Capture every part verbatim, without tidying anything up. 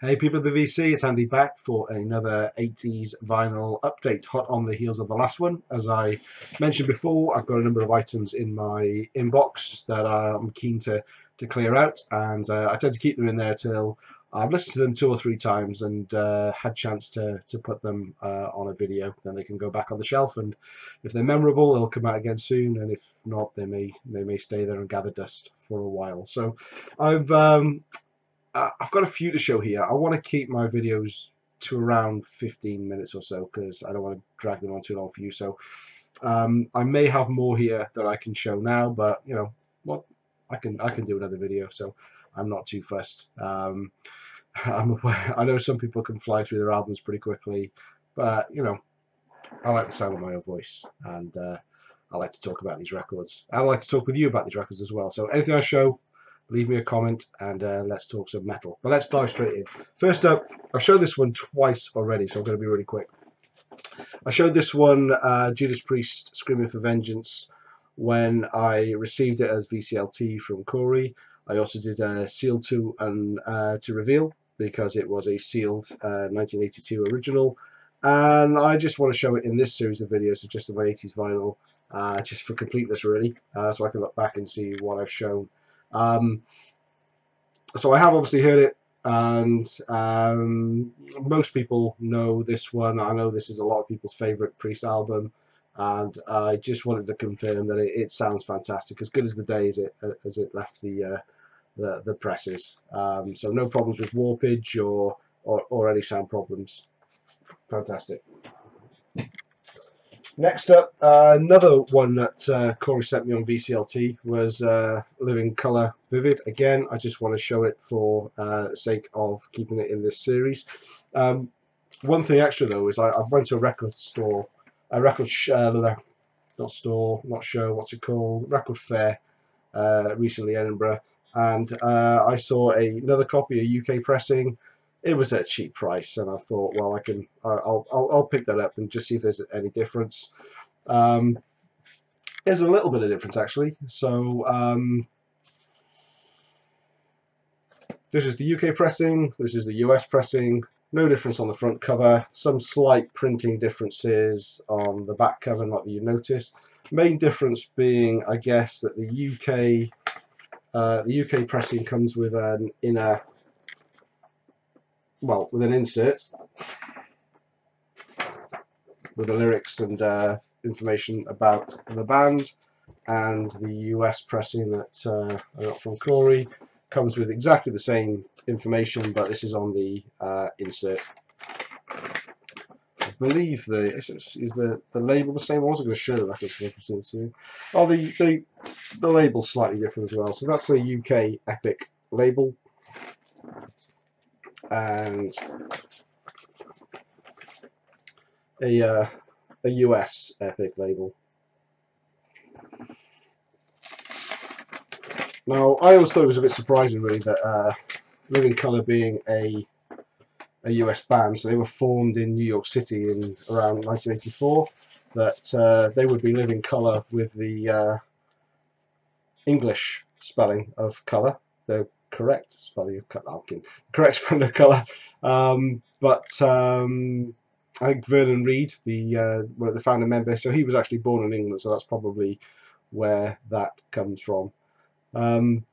Hey people of the V C, it's Andy back for another eighties vinyl update, hot on the heels of the last one. As I mentioned before, I've got a number of items in my inbox that I'm keen to, to clear out, and uh, I tend to keep them in there till I've listened to them two or three times and uh, had a chance to, to put them uh, on a video. Then they can go back on the shelf, and if they're memorable, they'll come out again soon, and if not, they may, they may stay there and gather dust for a while. So I've... Um, Uh, I've got a few to show here. I want to keep my videos to around fifteen minutes or so because I don't want to drag them on too long for you. So um, I may have more here that I can show now, but you know what, I can I can do another video. So I'm not too fussed. Um, I'm aware. I know some people can fly through their albums pretty quickly, but you know, I like the sound of my own voice, and uh, I like to talk about these records. I like to talk with you about these records as well. So anything I show, leave me a comment, and uh, let's talk some metal. But let's dive straight in. First up, I've shown this one twice already, so I'm going to be really quick. I showed this one, uh, Judas Priest, Screaming for Vengeance, when I received it as V C L T from Corey. I also did a Seal to, and, uh, to Reveal, because it was a sealed uh, nineteen eighty-two original. And I just want to show it in this series of videos, so just of my eighties vinyl, uh, just for completeness, really, uh, so I can look back and see what I've shown. Um, so I have obviously heard it, and um, most people know this one. I know this is a lot of people's favourite Priest album, and I just wanted to confirm that it, it sounds fantastic, as good as the day as it, as it left the, uh, the, the presses. Um, so no problems with warpage or, or, or any sound problems. Fantastic. Next up, uh, another one that uh, Corey sent me on V C L T was uh, Living Colour, Vivid. Again, I just want to show it for uh, sake of keeping it in this series. Um, one thing extra though is I, I went to a record store, a record sh uh, not store, not show, what's it called, record fair uh, recently, Edinburgh, and uh, I saw a, another copy, a U K pressing. It was at a cheap price, and I thought, well, I can, I'll, I'll, I'll pick that up and just see if there's any difference. Um, there's a little bit of difference actually. So um, this is the U K pressing. This is the U S pressing. No difference on the front cover. Some slight printing differences on the back cover, not that you notice. Main difference being, I guess, that the U K, uh, the U K pressing comes with an inner. Well, with an insert with the lyrics and uh, information about the band, and the U S pressing that uh, I got from Corey comes with exactly the same information, but this is on the uh, insert. I believe the is, is the the label the same? I wasn't going to show the record from too. Oh, the the the label's slightly different as well. So that's a U K Epic label. And a, uh, a U S Epic label. Now, I always thought it was a bit surprising, really, that uh, Living Colour being a, a U S band, so they were formed in New York City in around nineteen eighty-four, that uh, they would be Living Colour with the uh, English spelling of colour. The correct spelling of colour, correct spelling of colour, um, but um, I think Vernon Reed, the uh, one of the founder member, so he was actually born in England, so that's probably where that comes from. Um,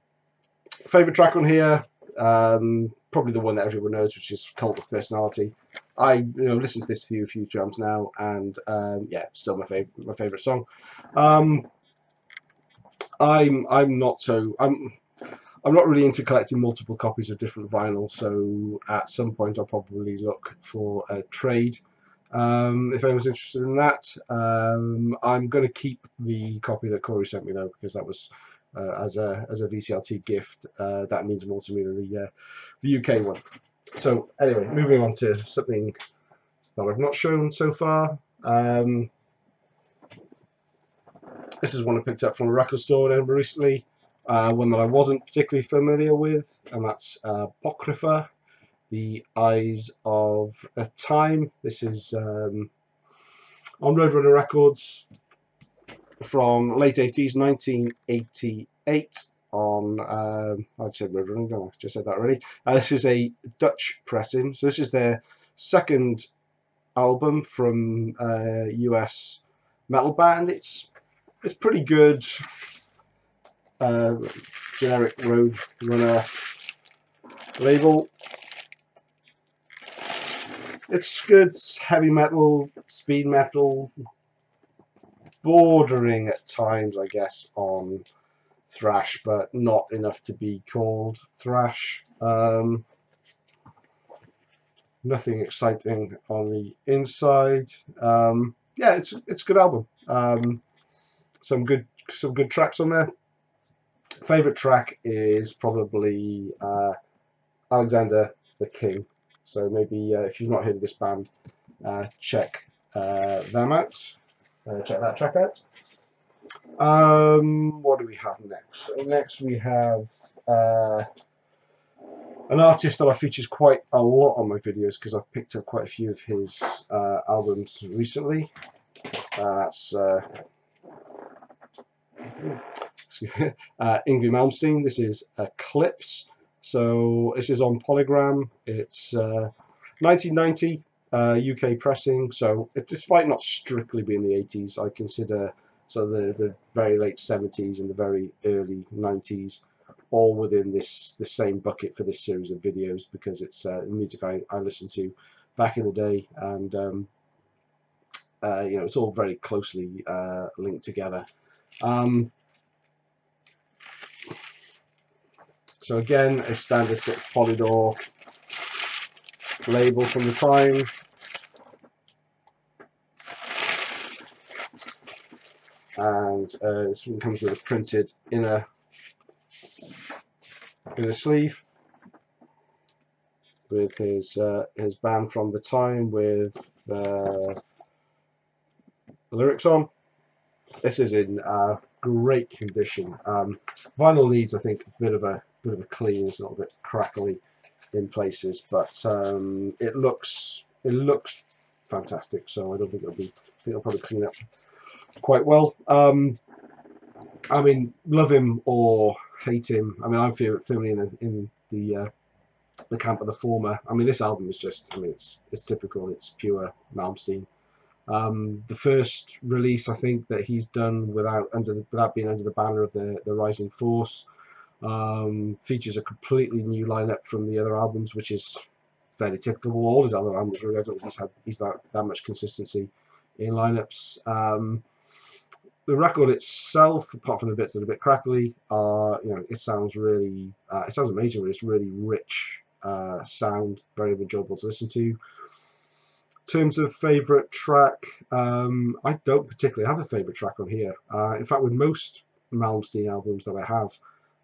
favourite track on here, um, probably the one that everyone knows, which is Cult of Personality. I you know listened to this a few few times now, and um, yeah, still my favourite my favourite song. Um, I'm I'm not so I'm. I'm not really into collecting multiple copies of different vinyl, so at some point I'll probably look for a trade. Um, if anyone's interested in that, um, I'm going to keep the copy that Corey sent me though, because that was uh, as a as a V C L T gift. Uh, that means more to me than the uh, the U K one. So anyway, moving on to something that I've not shown so far. Um, this is one I picked up from a record store in Edinburgh recently. Uh, one that I wasn't particularly familiar with, and that's uh, Apocrypha, The Eyes of a Time. This is um, on Roadrunner Records from late eighties, nineteen eighty-eight, on, um, I just said Roadrunner, I just said that already. Uh, this is a Dutch pressing, so this is their second album from uh, U S metal band. It's it's pretty good, uh, generic Roadrunner label. It's good heavy metal, speed metal, bordering at times, I guess, on thrash, but not enough to be called thrash. Um, nothing exciting on the inside. Um, yeah, it's it's a good album. Um, some good some good tracks on there. Favorite track is probably uh, Alexander the King. So maybe uh, if you've not heard of this band, uh, check uh, them out. Uh, check that track out. Um, what do we have next? So next we have uh, an artist that I featured quite a lot on my videos because I've picked up quite a few of his uh, albums recently. Uh, that's uh, uh, Yngwie Malmsteen. This is Eclipse. So this is on Polygram. It's uh, nineteen ninety uh, U K pressing. So it, despite not strictly being the eighties, I consider so the, the very late seventies and the very early nineties all within this the same bucket for this series of videos, because it's uh, music I, I listened to back in the day, and um, uh, you know, it's all very closely uh, linked together. Um, So again, a standard sort of Polydor label from the time. And uh, this one comes with a printed inner, inner sleeve with his, uh, his band from the time with uh, the lyrics on. This is in uh, great condition. Um, vinyl needs, I think, a bit of a bit of a clean. It's a little bit crackly in places, but um, it looks it looks fantastic, so I don't think it'll be I think it'll probably clean up quite well. um, I mean, love him or hate him, I mean, I'm firmly in the, in the uh, the camp of the former. I mean, this album is just, I mean, it's it's typical, it's pure Malmsteen. Um, the first release I think that he's done without under the, without being under the banner of the, the Rising Force. Um, features a completely new lineup from the other albums, which is fairly typical. All his other albums, really, I don't think he's had he's that that much consistency in lineups. Um, the record itself, apart from the bits that are a bit crackly, are you know it sounds really uh, it sounds amazing. But it's really rich uh, sound, very enjoyable to listen to. In terms of favourite track, um, I don't particularly have a favourite track on here. Uh, in fact, with most Malmsteen albums that I have.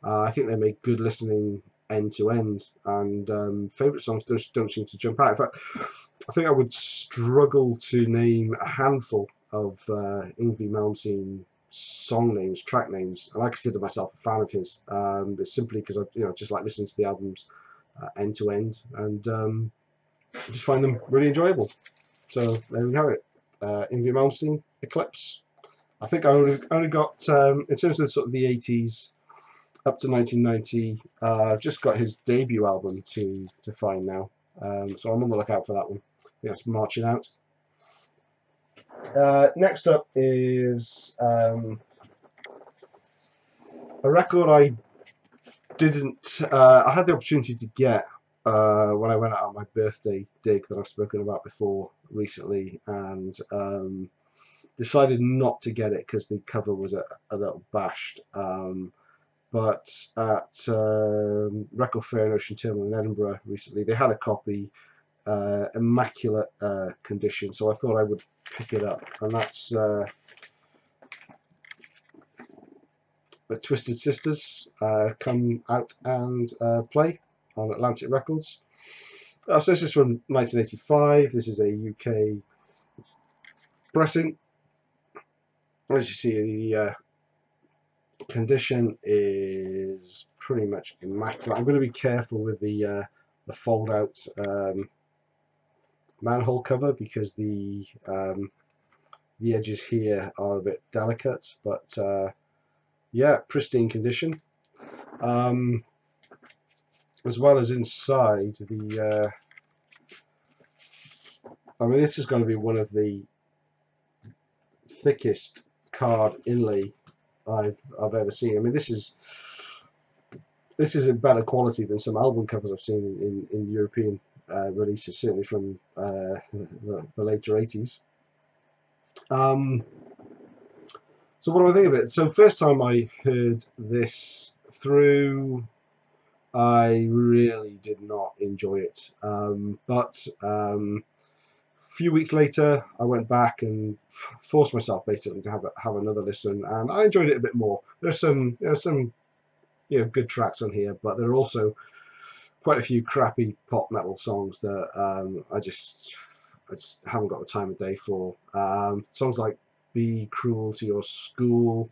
Uh, I think they make good listening end to end, and um, favourite songs just don't seem to jump out. In fact, I think I would struggle to name a handful of uh, Yngwie Malmsteen song names, track names, and I consider myself a fan of his, um, but simply because I you know, just like listening to the albums uh, end to end, and um, just find them really enjoyable. So there we have it, uh, Yngwie Malmsteen, Eclipse. I think I only, only got, um, in terms of sort of the eighties, up to nineteen ninety, uh, I've just got his debut album to to find now, um, so I'm on the lookout for that one. I think that's marching out. Uh, next up is um, a record I didn't. Uh, I had the opportunity to get uh, when I went out on my birthday dig that I've spoken about before recently, and um, decided not to get it because the cover was a, a little bashed. Um, But at um, Record Fair and Ocean Terminal in Edinburgh recently, they had a copy, uh, immaculate uh, condition. So I thought I would pick it up, and that's uh, the Twisted Sisters, uh, Come Out and uh, Play on Atlantic Records. Uh, so this is from nineteen eighty-five. This is a U K pressing. As you see, the uh, condition is pretty much immaculate. I'm going to be careful with the uh, the fold out um, manhole cover because the um, the edges here are a bit delicate, but uh, yeah, pristine condition. um, as well as inside the uh, I mean, this is going to be one of the thickest card inlay I've, I've ever seen. I mean, this is this is a better quality than some album covers I've seen in, in European uh, releases, certainly from uh, the, the later eighties. Um, so what do I think of it? So first time I heard this through, I really did not enjoy it, um, but um, a few weeks later I went back and forced myself basically to have a, have another listen, and I enjoyed it a bit more. There's some there's some you know, good tracks on here, but there are also quite a few crappy pop metal songs that um, I just I just haven't got the time of day for. Um, songs like Be Cruel to Your School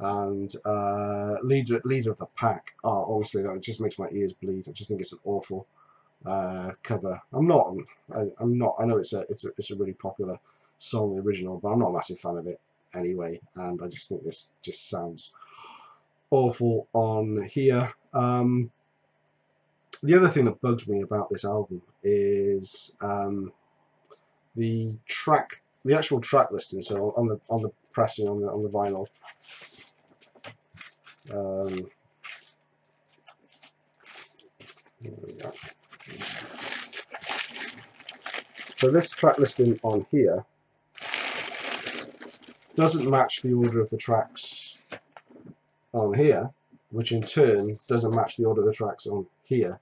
and uh, Leader Leader of the Pack are honestly, that just makes my ears bleed. I just think it's an awful uh, cover. I'm not I, I'm not I know it's a it's a it's a really popular song, the original, but I'm not a massive fan of it anyway, and I just think this just sounds awful on here. Um, the other thing that bugs me about this album is um, the track, the actual track listing. So on the on the pressing, on the on the vinyl, um, there we go. So this track listing on here doesn't match the order of the tracks on here, which in turn doesn't match the order of the tracks on here,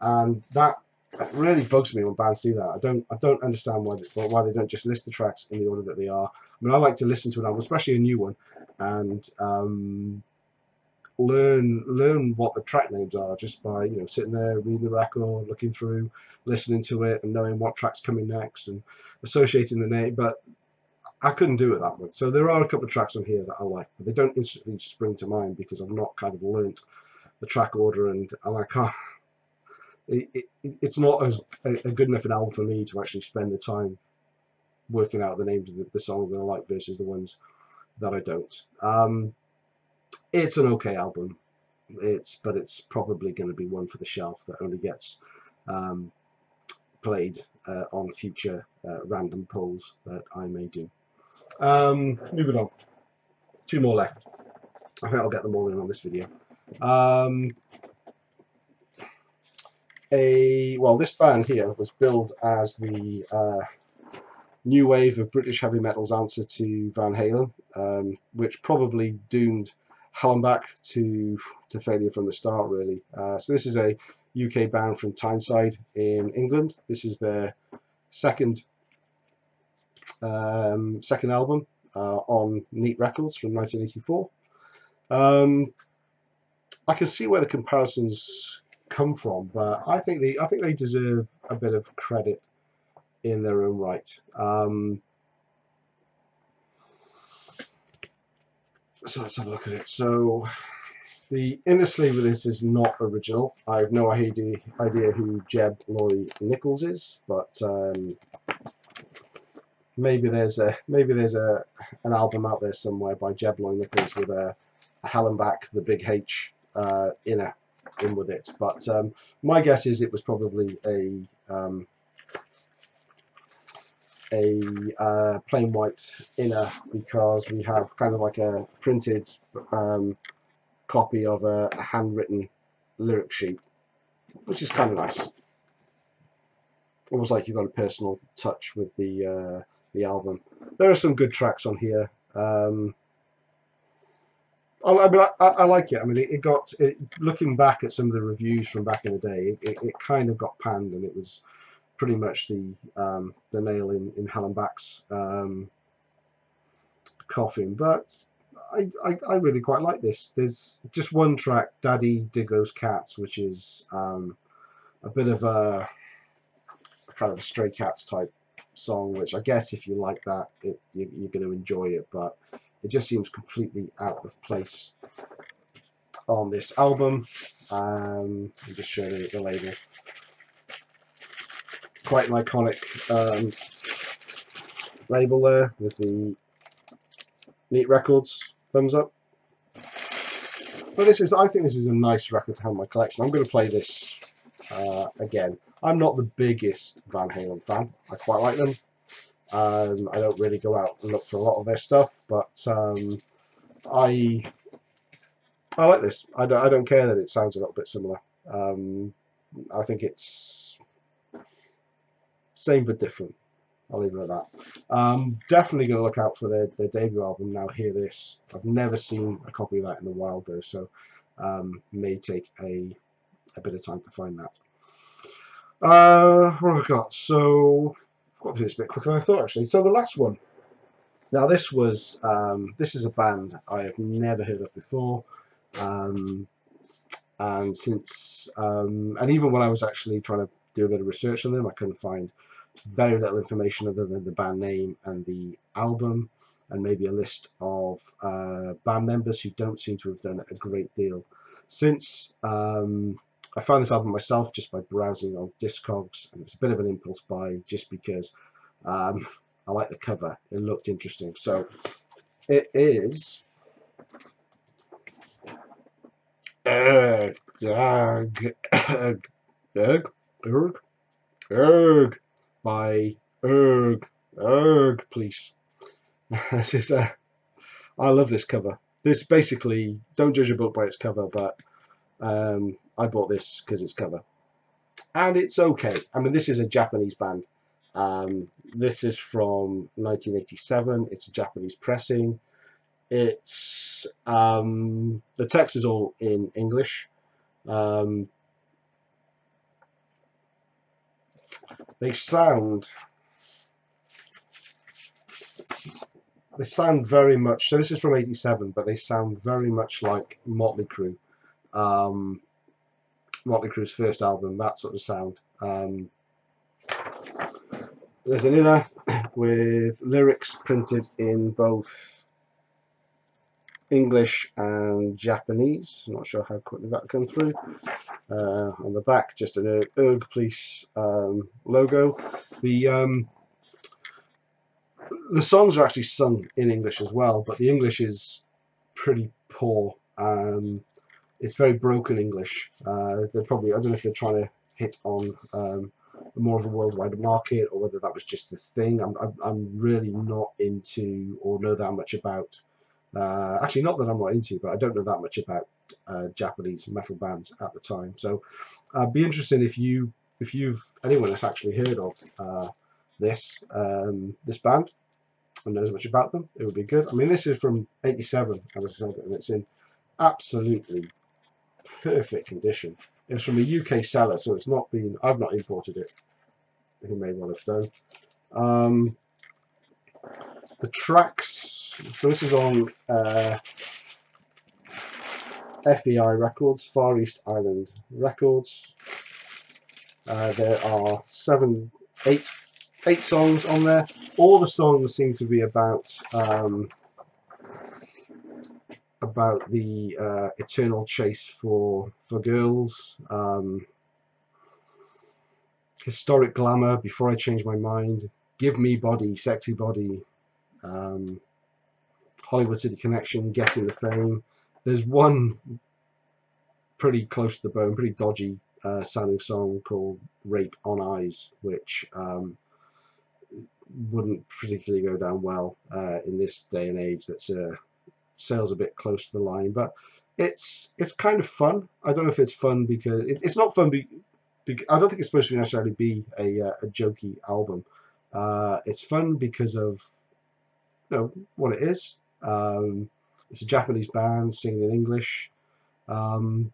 and that. It really bugs me when bands do that. I don't, I don't understand why they, why they don't just list the tracks in the order that they are. I mean, I like to listen to an album, especially a new one, and um, learn learn what the track names are just by you know sitting there reading the record, looking through, listening to it, and knowing what track's coming next and associating the name. But I couldn't do it that way. So there are a couple of tracks on here that I like, but they don't instantly spring to mind because I've not kind of learnt the track order, and, and I can't. It, it, it's not as a, a good enough an album for me to actually spend the time working out the names of the, the songs that I like versus the ones that I don't. Um, it's an okay album, it's but it's probably going to be one for the shelf that only gets um, played uh, on future uh, random polls that I may do. Um, moving on, two more left. I think I'll get them all in on this video. Um, A, well, this band here was billed as the uh, new wave of British heavy metal's answer to Van Halen, um, which probably doomed Hellanbach to to failure from the start, really. Uh, so this is a U K band from Tyneside in England. This is their second um, second album uh, on Neat Records from nineteen eighty-four. Um, I can see where the comparisons come from, but I think they I think they deserve a bit of credit in their own right. Um, so let's have a look at it. So the inner sleeve of this is not original. I have no idea idea who Jeb Loy Nichols is, but um, maybe there's a maybe there's a an album out there somewhere by Jeb Loy Nichols with a, a Hellanbach, the big H uh, inner in with it, but um, my guess is it was probably a um, a uh, plain white inner, because we have kind of like a printed um, copy of a, a handwritten lyric sheet, which is kind of nice. Almost like you've got a personal touch with the uh, the album. There are some good tracks on here. Um, I, mean, I, I like it. I mean, it, it got it, looking back at some of the reviews from back in the day, it, it kind of got panned, and it was pretty much the um, the nail in in Hellanbach's um, coffin. But I, I I really quite like this. There's just one track, Daddy Diggo's Cats, which is um, a bit of a, a kind of a Stray Cats type song, which I guess if you like that, it, you, you're going to enjoy it, but it just seems completely out of place on this album. Um, I'm just showing you the label. Quite an iconic um, label there with the Neat Records thumbs up. But this is, I think this is a nice record to have in my collection. I'm going to play this uh, again. I'm not the biggest Van Halen fan. I quite like them. Um, I don't really go out and look for a lot of their stuff, but um, I I like this. I don't, I don't care that it sounds a little bit similar. Um, I think it's same but different. I'll leave it at that. Um, definitely going to look out for their, their debut album, Now Hear This. I've never seen a copy of that in the wild though, so um, may take a, a bit of time to find that. Uh, what have I got? So, I've got this a bit quicker than I thought actually. So the last one. Now this was, um, this is a band I have never heard of before. Um, and since, um, and even when I was actually trying to do a bit of research on them, I couldn't find very little information other than the band name and the album, and maybe a list of uh, band members who don't seem to have done a great deal. Since um, I found this album myself just by browsing on Discogs, and it was a bit of an impulse buy just because um, I like the cover, it looked interesting. So it is Erg, Erg, Erg, Erg, Erg, Erg. By Erg, Erg, please. This is a, I love this cover. This basically, don't judge a book by its cover, but um, I bought this because it's cover. And it's okay. I mean, this is a Japanese band. Um, this is from nineteen eighty-seven. It's a Japanese pressing. It's, um, the text is all in English. Um, They sound, they sound very much, so this is from eighty-seven, but they sound very much like Motley Crue. Um, Motley Crue's first album, that sort of sound. Um, there's an inner with lyrics printed in both English and Japanese. I'm not sure how quickly that comes through. Uh, on the back, just an Erg, Erg Police um, logo. The um, the songs are actually sung in English as well, but the English is pretty poor. Um, it's very broken English. Uh, they're probably, I don't know if they're trying to hit on um, more of a worldwide market or whether that was just the thing. I'm, I'm, I'm really not into or know that much about. Uh, actually, not that I'm not into, but I don't know that much about uh, Japanese metal bands at the time. So, uh, be interesting if you, if you've anyone has actually heard of uh, this um, this band and knows much about them. It would be good. I mean, this is from eighty-seven, as I said, and it's in absolutely perfect condition. It's from a U K seller, so it's not been. I've not imported it. He may well have done. Um, the tracks. So this is on uh, F E I Records, Far East Island Records. Uh, there are seven, eight, eight songs on there. All the songs seem to be about um, about the uh, eternal chase for for girls, um, historic glamour. Before I change my mind, give me body, sexy body. Um, Hollywood City Connection, Getting the Fame. There's one pretty close to the bone, pretty dodgy uh, sounding song called Rape on Eyes, which um, wouldn't particularly go down well uh, in this day and age. That's uh, sails a bit close to the line, but it's it's kind of fun. I don't know if it's fun because it, it's not fun. Be, be, I don't think it's supposed to necessarily be a, uh, a jokey album. Uh, it's fun because of you know, what it is. Um, it's a Japanese band singing in English, um,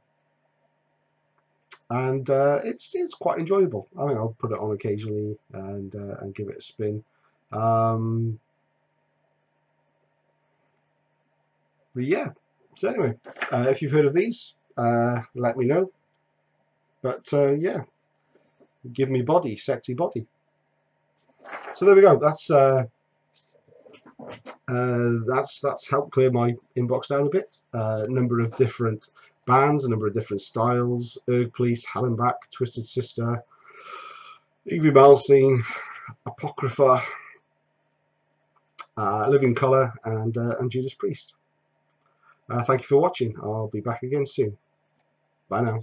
and uh, it's it's quite enjoyable. I think I'll put it on occasionally and uh, and give it a spin. Um, but yeah, so anyway, uh, if you've heard of these, uh, let me know. But uh, yeah, give me body, sexy body. So there we go. That's. Uh, Uh, that's that's helped clear my inbox down a bit. Uh, a number of different bands, a number of different styles: Erg Police, Hellanbach, Twisted Sister, Yngwie Malmsteen, Apocrypha, uh, Living Colour, and uh, and Judas Priest. Uh, thank you for watching. I'll be back again soon. Bye now.